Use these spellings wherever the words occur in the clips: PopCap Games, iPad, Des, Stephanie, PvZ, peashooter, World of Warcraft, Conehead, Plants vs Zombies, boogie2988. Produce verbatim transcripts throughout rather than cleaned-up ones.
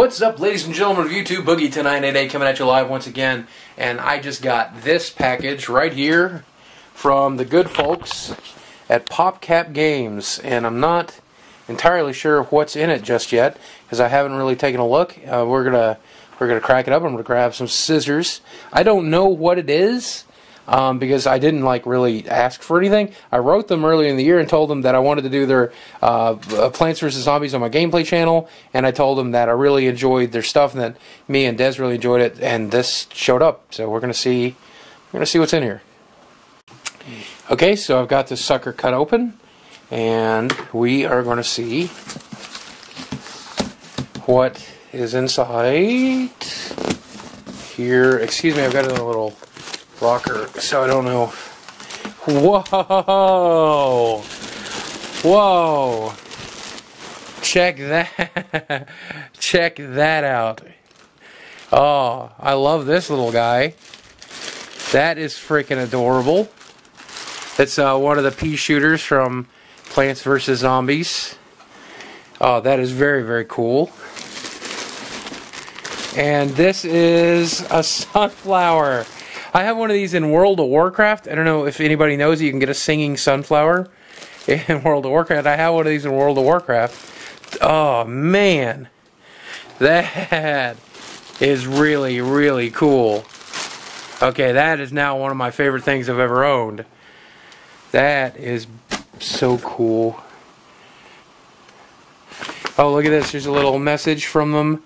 What's up, ladies and gentlemen of YouTube? boogie two nine eight eight coming at you live once again, and I just got this package right here from the good folks at PopCap Games, and I'm not entirely sure what's in it just yet because I haven't really taken a look. Uh, we're gonna we're gonna crack it up. I'm gonna grab some scissors. I don't know what it is um, because I didn't like really ask for anything. I wrote them earlier in the year and told them that I wanted to do their uh, Plants versus Zombies on my gameplay channel, and I told them that I really enjoyed their stuff and that me and Des really enjoyed it, and this showed up. So we're gonna see we're gonna see what's in here. Okay, so I've got this sucker cut open, and we are going to see what is inside here. Excuse me, I've got it in a little rocker, so I don't know. Whoa! Whoa! Check that! Check that out. Oh, I love this little guy. That is freaking adorable. It's uh, one of the Peashooters from Plants versus Zombies. Oh, that is very, very cool. And this is a sunflower. I have one of these in World of Warcraft. I don't know if anybody knows, you can get a singing sunflower in World of Warcraft. I have one of these in World of Warcraft. Oh, man. That is really, really cool. Okay, that is now one of my favorite things I've ever owned. That is so cool. Oh, look at this. Here's a little message from them.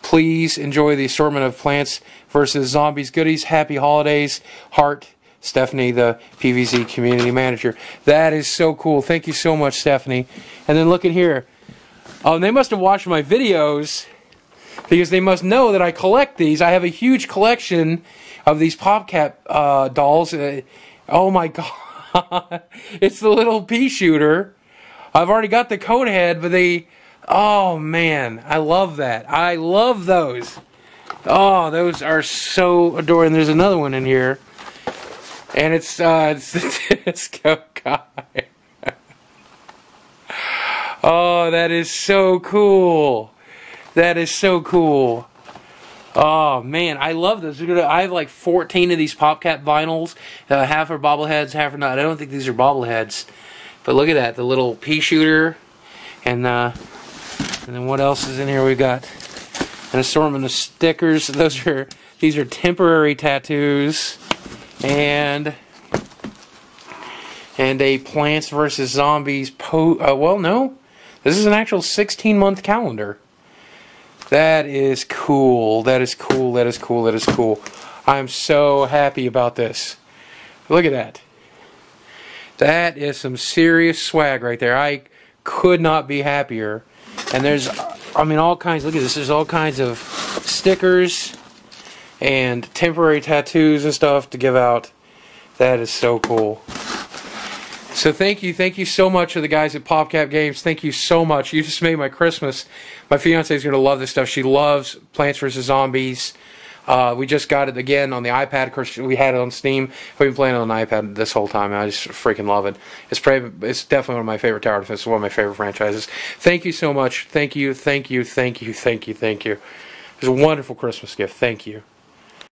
Please enjoy the assortment of Plants versus Zombies goodies. Happy holidays. Heart, Stephanie, the P V Z community manager. That is so cool. Thank you so much, Stephanie. And then look at here. Oh, they must have watched my videos because they must know that I collect these. I have a huge collection of these PopCap uh, dolls. Uh, oh, my God. It's the little Peashooter. I've already got the Conehead, but they... Oh, man. I love that. I love those. Oh, those are so adorable. And there's another one in here. And it's, uh, it's the disco guy. Oh, that is so cool. That is so cool. Oh, man, I love this. I have like fourteen of these PopCap vinyls. Uh, half are bobbleheads, half are not. I don't think these are bobbleheads. But look at that, the little Peashooter. And, uh, and then what else is in here? We've got an assortment of stickers. Those are These are temporary tattoos. And and a Plants versus Zombies po... Uh, well, no. This is an actual sixteen month calendar. That is cool. That is cool. That is cool. That is cool. I'm so happy about this. Look at that. That is some serious swag right there. I could not be happier. And there's, I mean, all kinds. Look at this. There's all kinds of stickers and temporary tattoos and stuff to give out. That is so cool. So thank you, thank you so much to the guys at PopCap Games. Thank you so much. You just made my Christmas. My fiance is going to love this stuff. She loves Plants versus Zombies. Uh, we just got it again on the iPad. Of course, we had it on Steam. We've been playing it on the iPad this whole time, and I just freaking love it. It's, probably, it's definitely one of my favorite tower defenses, one of my favorite franchises. Thank you so much. Thank you, thank you, thank you, thank you, thank you. It was a wonderful Christmas gift. Thank you.